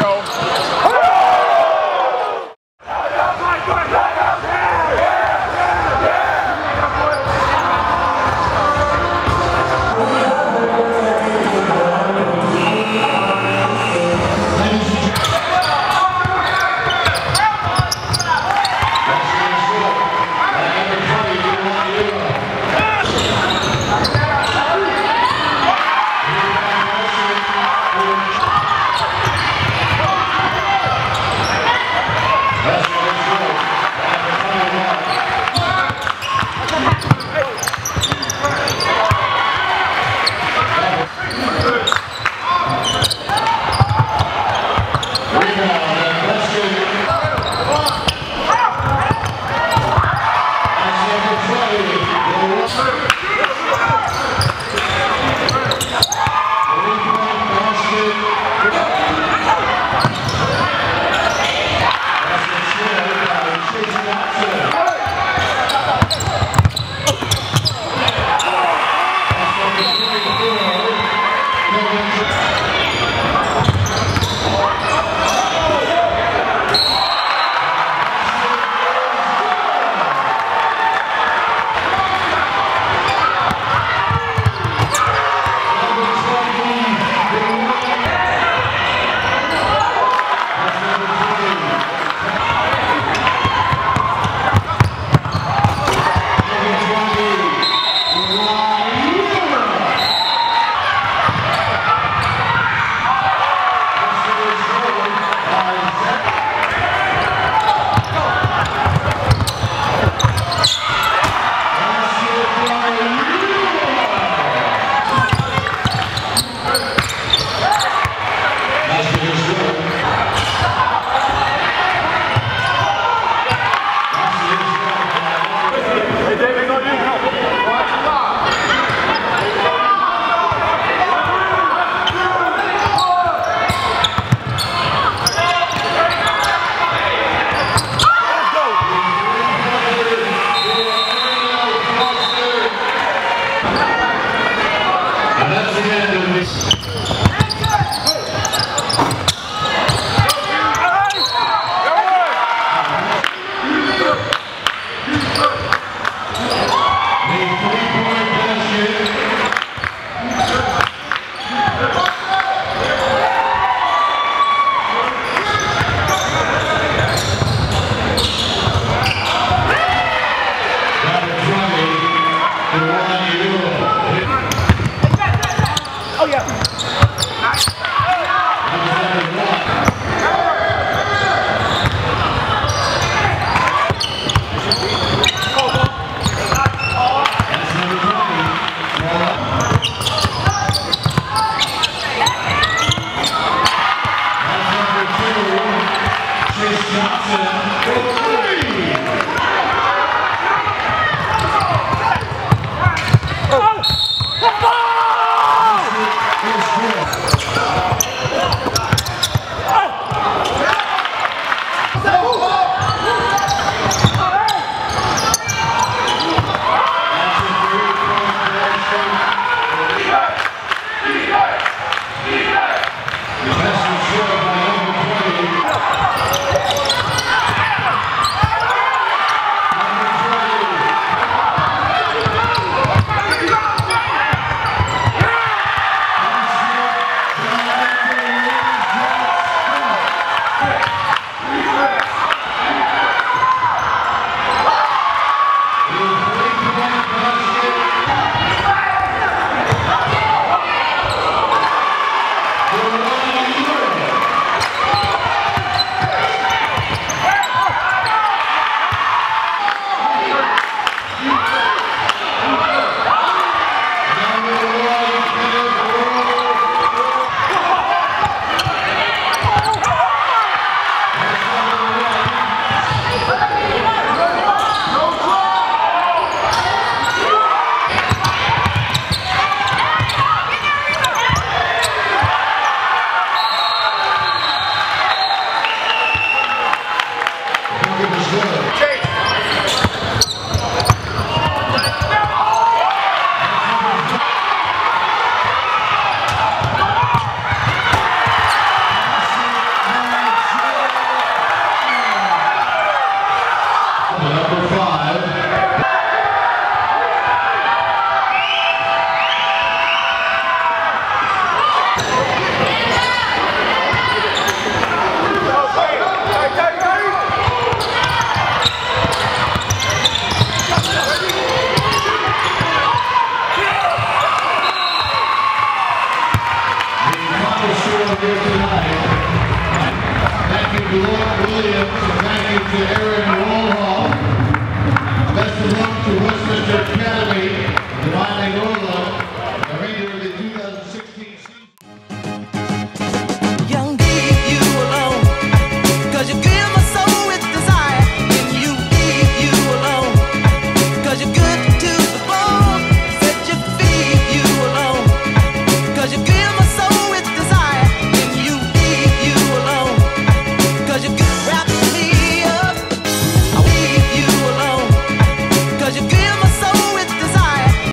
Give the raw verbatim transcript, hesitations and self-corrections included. go. Williams, and thank you to Aaron.